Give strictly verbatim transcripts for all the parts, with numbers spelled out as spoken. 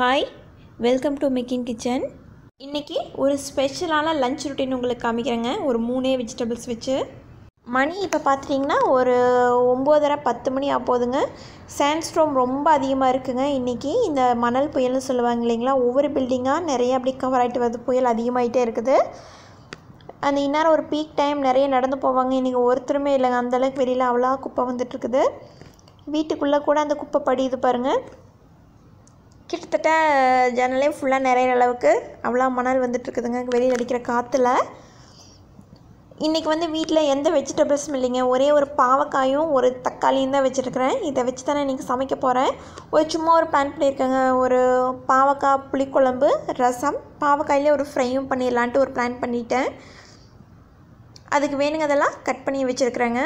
Hi, welcome to Make In Kitchen. இன்னைக்கு ஒரு ஸ்பெஷலான லஞ்ச் ரொட்டீன் உங்களுக்கு காமிக்கிறேங்க. ஒரு மூணே வெஜிடபிள்ஸ் வெச்சு. மணி இப்ப பாத்தீங்கன்னா ஒரு ஒன்பது மணி பத்து மணி ஆபோதுங்க. சாண்ட்ஸ்டார்ம் ரொம்ப அதிகமா இருக்குங்க இன்னைக்கு. இந்த மணல் புயல்னு சொல்லுவாங்க இல்லீங்களா? ஒவ்வொரு பில்டிங்கா நிறைய அப்படி கவர் ஆயிட்டு வருது. புயல் அதிகமாயிட்டே இருக்குது. அந்த இன்னொரு ஒரு பீக் டைம் நிறைய நடந்து போவாங்க. இன்னைக்கு ஒருத்தருமே இல்லங்க. அந்த அளவுக்கு வெளியில அவளா குப்பை வந்துட்டு இருக்குது. வீட்டுக்குள்ள கூட அந்த குப்பை படிது பாருங்க. கிட்டத்தட்ட ஜன்னலே ஃபுல்லா நிறைய அளவுக்கு அவளா மணல் வந்துட்டு இருக்குதுங்க வெளியில அடிக்கிற காத்துல. இன்னைக்கு வந்து வீட்ல எந்த வெஜிடபிள்ஸ் இல்லங்க. ஒரே ஒரு பாவக்காயும் ஒரு தக்காளியும் தான் வெச்சிருக்கேன். இத வெச்சு தான இன்னைக்கு சமைக்க போறேன். ஒரு சும்மா ஒரு pan பண்ணி இருக்கங்க. ஒரு பாவக்காய் புளி குழம்பு, ரசம், பாவக்காயிலே ஒரு ஃப்ரையும் பண்ணிரலாம்னு ஒரு plan பண்ணிட்டேன். அதுக்கு வேணுங்கதெல்லாம் கட் பண்ணி வெச்சிருக்கேங்க.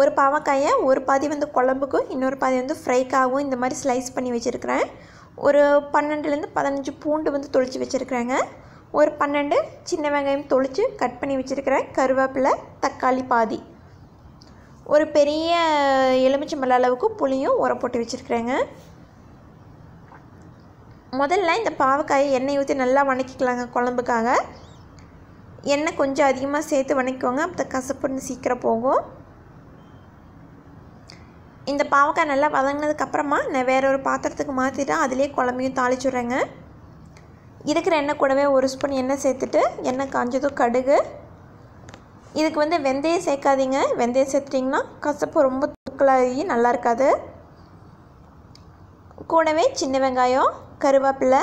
ஒரு பாவக்காயை ஒரு பாதி வந்து குழம்புக்கு இன்னொரு பாதி வந்து ஃப்ரைக்காகவும் இந்த மாதிரி ஸ்லைஸ் பண்ணி வச்சிருக்கேன். ஒரு பன்னிரண்டுல இருந்து பதினஞ்சு பூண்டு வந்து தொளிச்சு வச்சிருக்கேங்க. ஒரு பன்னிரண்டு சின்ன வெங்காயம் தொளிச்சு கட் பண்ணி வச்சிருக்கேன். கருவேப்பிலை, தக்காளி பாதி. ஒரு பெரிய எலுமிச்சம்பழ அளவுக்கு புளியும் ஊற போட்டு வச்சிருக்கேங்க. முதல்ல இந்த பாவக்காயை எண்ணெய் ஊற்றி நல்லா வணக்கிக்கலாங்க குழம்புக்காக. எண்ணெய் கொஞ்சம் அதிகமாக சேர்த்து வணக்கிக்கோங்க. அப்போ கசப்புன்னு சீக்கிரம் போகும். இந்த பாவக்காய் நல்லா வதங்கினதுக்கு அப்புறமா நான் வேற ஒரு பாத்திரத்துக்கு மாத்திட்டு அதுலயே குழம்பையும் தாளிச்சுறேங்க. இதுக்கு எண்ணெய் கூடவே ஒரு ஸ்பூன் எண்ணெய் சேர்த்துட்டு எண்ணெய் காஞ்சதும் கடுகு. இதுக்கு வந்து வெந்தயம் சேர்க்காதீங்க. வெந்தயம் சேர்த்துட்டீங்கன்னா கசப்பு ரொம்ப தூக்கலாகி நல்லா இருக்காது. கூடவே சின்ன வெங்காயம், கருவேப்பிலை,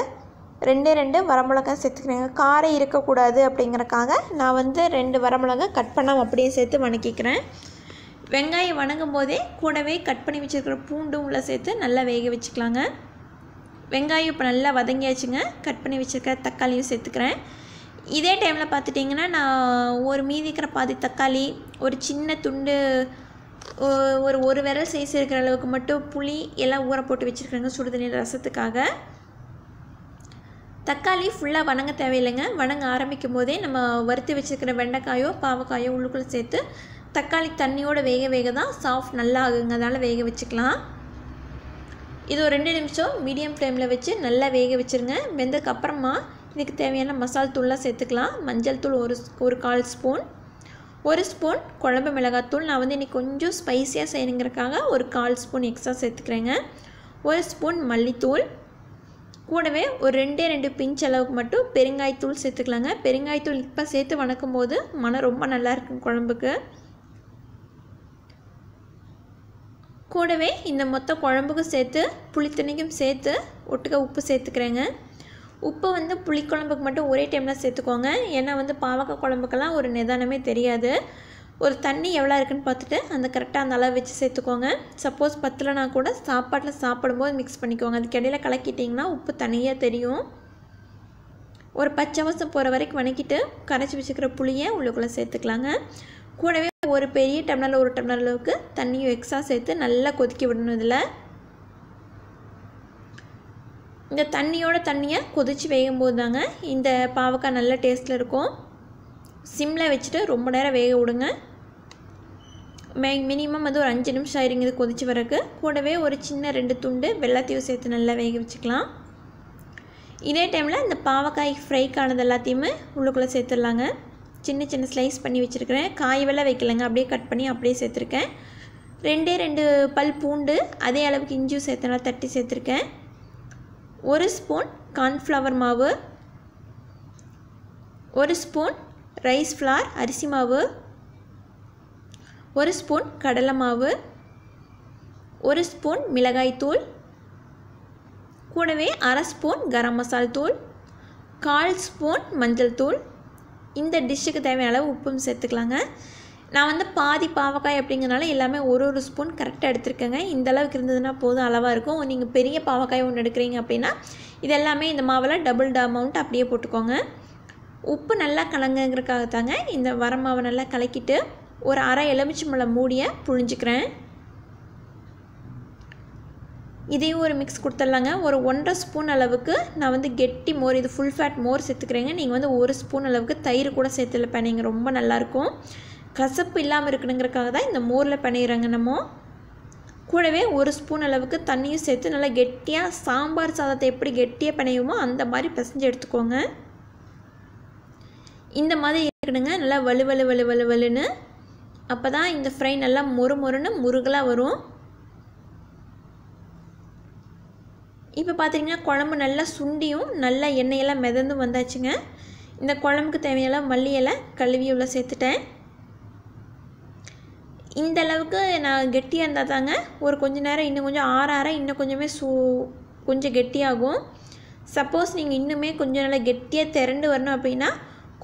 ரெண்டே ரெண்டு வரமிளகாய் சேர்த்துக்கிறேங்க. காரம் இருக்கக்கூடாது அப்படிங்கிறக்காக நான் வந்து ரெண்டு வரமிளகாய் கட் பண்ணாமல் அப்படியே சேர்த்து வணக்கிக்கிறேன். வெங்காயம் வணங்கும் போதே கூடவே கட் பண்ணி வச்சிருக்கிற பூண்டும் உள்ள சேர்த்து நல்லா வேக வச்சுக்கலாங்க. வெங்காயம் இப்போ நல்லா வதங்கியாச்சுங்க. கட் பண்ணி வச்சிருக்கிற தக்காளியும் சேர்த்துக்கிறேன். இதே டைமில் பார்த்துட்டிங்கன்னா நான் ஒரு மீதிக்கிற பாதி தக்காளி, ஒரு சின்ன துண்டு ஒரு ஒரு விரல் சைஸ் இருக்கிற அளவுக்கு மட்டும் புளி எல்லாம் ஊற போட்டு வச்சுருக்கிறேங்க சுடுதண்ணீர் ரசத்துக்காக. தக்காளி ஃபுல்லாக வணங்க தேவையில்லைங்க. வணங்க ஆரம்பிக்கும் போதே நம்ம வறுத்து வச்சுருக்கிற வெண்டைக்காயோ பாவக்காயோ உள்ளுக்குள்ளே சேர்த்து தக்காளி தண்ணியோட வேக வேக தான் சாஃப்ட் நல்லா ஆகுங்கிறதால வேக வச்சுக்கலாம். இது ஒரு ரெண்டு நிமிஷம் மீடியம் ஃப்ளேமில் வச்சு நல்லா வேக வச்சுருங்க. வெந்ததுக்கப்புறமா இதுக்கு தேவையான மசால் தூள்லாம் சேர்த்துக்கலாம். மஞ்சள் தூள் ஒரு ஒரு கால் ஸ்பூன், ஒரு ஸ்பூன் குழம்பு மிளகாத்தூள். நான் வந்து இன்னைக்கு கொஞ்சம் ஸ்பைஸியாக செய்யணுங்கிறக்காக ஒரு கால் ஸ்பூன் எக்ஸ்ட்ரா சேர்த்துக்கிறேங்க. ஒரு ஸ்பூன் மல்லித்தூள், கூடவே ஒரு ரெண்டே ரெண்டு பிஞ்ச் அளவுக்கு மட்டும் பெருங்காயத்தூள் சேர்த்துக்கலாங்க. பெருங்காயத்தூள் இப்போ சேர்த்து வணக்கும் போது மனம் ரொம்ப நல்லா இருக்கும் குழம்புக்கு. கூடவே இந்த மொத்த குழம்புக்கும் சேர்த்து புளித்தண்ணிக்கும் சேர்த்து ஒட்டுக்க உப்பு சேர்த்துக்கிறேங்க. உப்பு வந்து புளிக்குழம்புக்கு மட்டும் ஒரே டைமில் சேர்த்துக்கோங்க. ஏன்னா வந்து பாவக்காய் குழம்புக்கெல்லாம் ஒரு நிதானமே தெரியாது. ஒரு தண்ணி எவ்வளோ இருக்குன்னு பார்த்துட்டு அந்த கரெக்டாக அந்த அளவு வச்சு சேர்த்துக்கோங்க. சப்போஸ் பத்தலைனா கூட சாப்பாட்டில் சாப்பிடும்போது மிக்ஸ் பண்ணிக்கோங்க. அதுக்கு இடையில கலக்கிட்டிங்கன்னா உப்பு தனியாக தெரியும். ஒரு பச்சை வாசம் போகிற வரைக்கும் வணக்கிட்டு கரைச்சி வச்சுக்கிற புளியை உள்ளுக்குள்ளே சேர்த்துக்கலாங்க. கூடவே ஒரு பெரிய டம்ளரில் ஒரு டம்ளர் அளவுக்கு தண்ணியும் எக்ஸ்ட்ரா சேர்த்து நல்லா கொதிக்க விடணும். இதில் இந்த தண்ணியோட தண்ணியை கொதித்து வேகும்போது தாங்க இந்த பாவக்காய் நல்ல டேஸ்ட்டில் இருக்கும். சிம்மில் வச்சுட்டு ரொம்ப நேரம் வேக விடுங்க. மே மினிமம் வந்து ஒரு அஞ்சு நிமிஷம் ஆயிருங்க இது கொதிச்சு வரக்கு. கூடவே ஒரு சின்ன ரெண்டு துண்டு வெள்ளாத்தையும் சேர்த்து நல்லா வேக வச்சுக்கலாம். இதே டைமில் இந்த பாவக்காய் ஃப்ரைக்கானது எல்லாத்தையுமே உள்ளுக்குள்ளே சேர்த்துடலாங்க. சின்ன சின்ன ஸ்லைஸ் பண்ணி வச்சுருக்கிறேன். காய் வெள்ளை வைக்கலைங்க. அப்படியே கட் பண்ணி அப்படியே சேர்த்துருக்கேன். ரெண்டே ரெண்டு பல் பூண்டு, அதே அளவுக்கு இஞ்சியும் சேர்த்தனால தட்டி சேர்த்துருக்கேன். ஒரு ஸ்பூன் கார்ன்ஃப்ளவர் மாவு, ஒரு ஸ்பூன் ரைஸ் ஃப்ளார் அரிசி மாவு, ஒரு ஸ்பூன் கடலை மாவு, ஒரு ஸ்பூன் மிளகாய்த்தூள், கூடவே அரை ஸ்பூன் கரம் மசால் தூள், கால் ஸ்பூன் மஞ்சள் தூள். இந்த டிஷ்ஷுக்கு தேவையான அளவு உப்பும் சேர்த்துக்கலாங்க. நான் வந்து பாதி பாவக்காய் அப்படிங்கிறனால எல்லாமே ஒரு ஒரு ஸ்பூன் கரெக்டாக எடுத்துருக்கேங்க. இந்த அளவுக்கு இருந்ததுன்னா போதும் அளவாக இருக்கும். நீங்கள் பெரிய பாவக்காய் ஒன்று எடுக்கிறீங்க அப்படின்னா இது எல்லாமே இந்த மாவில் டபுள் ட அமௌண்ட் அப்படியே போட்டுக்கோங்க. உப்பு நல்லா கலங்குங்கிறதுக்காக தாங்க இந்த வர மாவை நல்லா கலக்கிட்டு ஒரு அரை எலுமிச்சம்பழம் மூடிய புழிஞ்சிக்கிறேன். இதையும் ஒரு மிக்ஸ் கொடுத்துடலாங்க. ஒரு ஒன்றரை ஸ்பூன் அளவுக்கு நான் வந்து கெட்டி மோர், இது ஃபுல் ஃபேட் மோர் சேர்த்துக்கிறேங்க. நீங்கள் வந்து ஒரு ஸ்பூன் அளவுக்கு தயிர் கூட சேர்த்துல பிணைங்க. ரொம்ப நல்லாயிருக்கும். கசப்பு இல்லாமல் இருக்கணுங்கிறக்காக தான் இந்த மோரில் பிணையிறாங்க நம்ம. கூடவே ஒரு ஸ்பூன் அளவுக்கு தண்ணியும் சேர்த்து நல்லா கெட்டியா சாம்பார் சாதத்தை எப்படி கெட்டியா பிணையுமோ அந்த மாதிரி பிசைஞ்சு எடுத்துக்கோங்க. இந்த மாதிரி இருக்குங்க நல்லா வலு வலு வலு வலு வலுன்னு. அப்பதான் இந்த ஃப்ரை நல்லா மொறு மொறுன்னு முருகலா வரும். இப்போ பாத்தீங்கன்னா குழம்பு நல்லா சுண்டியும் நல்லா எண்ணெய் எல்லாம் மிதந்து வந்தாச்சுங்க. இந்த குழம்புக்கு தேவையான மல்லி இலை கழுவி உள்ள சேர்த்துட்டேன். இந்த அளவுக்கு நான் கெட்டியாக இருந்தால் தாங்க ஒரு கொஞ்சம் நேரம் இன்னும் கொஞ்சம் ஆற ஆற இன்னும் கொஞ்சமே சூ கொஞ்சம் கெட்டியாகும். சப்போஸ் நீங்கள் இன்னுமே கொஞ்சம் நல்லா கெட்டியாக திரண்டு வரணும் அப்படின்னா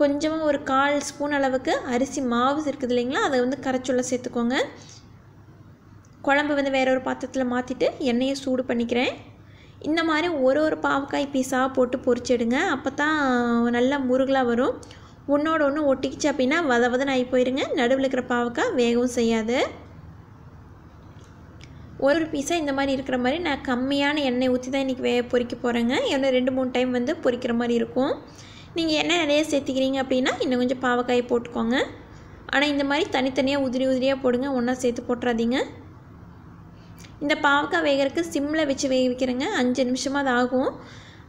கொஞ்சமாக ஒரு கால் ஸ்பூன் அளவுக்கு அரிசி மாவு இருக்குது இல்லைங்களா, அதை வந்து கரைச்சுள்ள சேர்த்துக்கோங்க. குழம்பு வந்து வேறு ஒரு பாத்திரத்தில் மாற்றிட்டு எண்ணெயை சூடு பண்ணிக்கிறேன். இந்த மாதிரி ஒரு ஒரு பாவக்காய் பீஸாக போட்டு பொரிச்சிடுங்க. அப்போ தான் நல்லா முருகலாக வரும். ஒன்னோட ஒன்று ஒட்டிக்கிச்சு அப்படின்னா வத வதன்னு ஆகி போயிடுங்க. நடுவில் இருக்கிற பாவக்காய் வேகவும் செய்யாது. ஒரு ஒரு பீஸாக இந்த மாதிரி இருக்கிற மாதிரி நான் கம்மியான எண்ணெய் ஊற்றி தான் இன்றைக்கி வே பொறிக்க போகிறேங்க. ஏன்னா ரெண்டு மூணு டைம் வந்து பொறிக்கிற மாதிரி இருக்கும். நீங்கள் எண்ணெய் நிறைய சேர்த்துக்கிறீங்க அப்படின்னா இன்னும் கொஞ்சம் பாவக்காயை போட்டுக்கோங்க. ஆனால் இந்த மாதிரி தனித்தனியாக உதிரி உதிரியாக போடுங்க, ஒன்றா சேர்த்து போட்டுறாதீங்க. இந்த பாவக்காய் வேகிறதுக்கு சிம்மில் வச்சு வேக வைக்கிறேங்க. அஞ்சு நிமிஷமாக அது ஆகும்.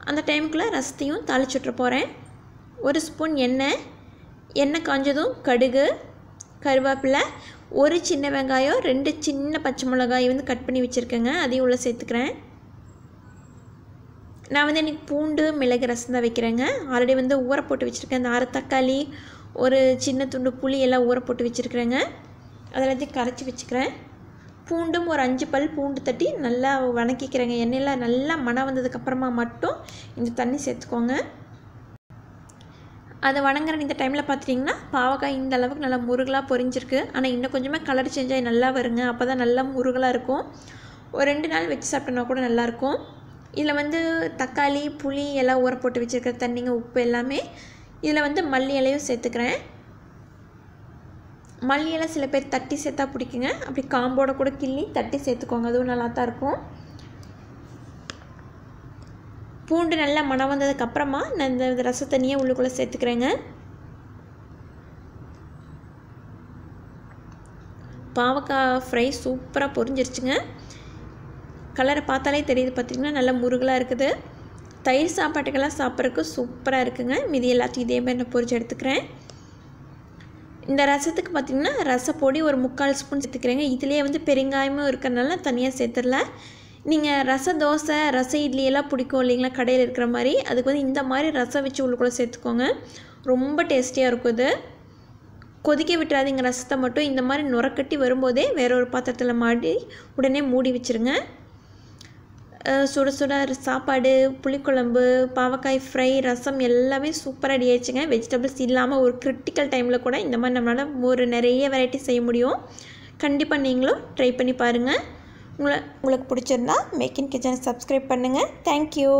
அந்த டைமுக்குள்ளே ரசத்தையும் தாளிச்சுட்டு போகிறேன். ஒரு ஸ்பூன் எண்ணெய் எண்ணெய் காஞ்சதும் கடுகு கருவேப்பிலை ஒரு சின்ன வெங்காயம் ரெண்டு சின்ன பச்சை மிளகாய் வந்து கட் பண்ணி வச்சுருக்கேங்க, அதையும் உள்ளே சேர்த்துக்கிறேன். நான் வந்து இன்றைக்கி பூண்டு மிளகு ரசம் தான் வைக்கிறேங்க. ஆல்ரெடி வந்து ஊற போட்டு வச்சுருக்கேன். இந்த அரை தக்காளி ஒரு சின்ன துண்டு புளி எல்லாம் ஊற போட்டு வச்சுருக்கிறேங்க. அதெல்லாத்தையும் கரைச்சி வச்சுக்கிறேன். பூண்டும் ஒரு அஞ்சு பல் பூண்டு தட்டி நல்லா வணக்கிக்கிறேங்க. எண்ணெயில் நல்லா மணம் வந்ததுக்கப்புறமா மட்டும் இந்த தண்ணி சேர்த்துக்கோங்க. அதை வணங்குற இந்த டைமில் பார்த்துட்டிங்கன்னா பாவக்காய் இந்த அளவுக்கு நல்லா முருகலாக பொரிஞ்சிருக்கு. ஆனால் இன்னும் கொஞ்சமாக கலர் சேஞ்ச் ஆகி நல்லா வருங்க. அப்போ தான் நல்லா முருகலாக இருக்கும். ஒரு ரெண்டு நாள் வச்சு சாப்பிட்டோன்னா கூட நல்லாயிருக்கும். இதில் வந்து தக்காளி புளி எல்லாம் ஊற போட்டு வச்சுருக்கிற தண்ணிங்க உப்பு எல்லாமே இதில் வந்து மல்லி இலையும் சேர்த்துக்கிறேன். மல்லியெல்லாம் சில பேர் தட்டி சேர்த்தா பிடிக்குங்க. அப்படி காம்போட கூட கிள்ளி தட்டி சேர்த்துக்கோங்க, அதுவும் நல்லா தான் இருக்கும். பூண்டு நல்லா மணம் வந்ததுக்கப்புறமா நான் இந்த ரச தண்ணியை உள்ளுக்குள்ளே சேர்த்துக்கிறேங்க. பாவக்காய் ஃப்ரை சூப்பராக பொரிஞ்சிருச்சுங்க. கலரை பார்த்தாலே தெரியுது பார்த்திங்கன்னா, நல்லா முருகலாக இருக்குது. தயிர் சாப்பாட்டுக்கெல்லாம் சாப்பிட்றதுக்கு சூப்பராக இருக்குங்க. மீதி எல்லாத்தையும் இதே மாதிரி நான் பொரிச்சு எடுத்துக்கிறேன். இந்த ரசத்துக்கு பார்த்திங்கன்னா ரசப்பொடி ஒரு முக்கால் ஸ்பூன் சேர்த்துக்கிறேங்க. இதிலே வந்து பெருங்காயமும் இருக்கிறதுனால தனியாக சேர்த்துடல. நீங்கள் ரச தோசை ரச இட்லியெல்லாம் பிடிக்கும் இல்லைங்களா கடையில் இருக்கிற மாதிரி, அதுக்கு வந்து இந்த மாதிரி ரசம் வச்சு உள்ளுக்குள்ளே சேர்த்துக்கோங்க. ரொம்ப டேஸ்டியாக இருக்கும் இது. கொதிக்க விட்டுறாதீங்க ரசத்தை மட்டும். இந்த மாதிரி நுரக்கட்டி வரும்போதே வேற ஒரு பாத்திரத்தில் மாட்டி உடனே மூடி வச்சுருங்க. சுட சுட சாப்பாடு புளிக்குழம்பு பாவக்காய் ஃப்ரை ரசம் எல்லாமே சூப்பராக ரெடி ஆயிடுச்சுங்க. வெஜிடபிள்ஸ் இல்லாமல் ஒரு கிரிட்டிக்கல் டைமில் கூட இந்த மாதிரி நம்மளால் ஒரு நிறைய வெரைட்டி செய்ய முடியும். கண்டிப்பாக நீங்களும் ட்ரை பண்ணி பாருங்கள். உங்களை உங்களுக்கு பிடிச்சிருந்தா மேக் இன் கிச்சனை சப்ஸ்கிரைப் பண்ணுங்கள். தேங்க்யூ.